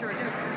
事儿，这。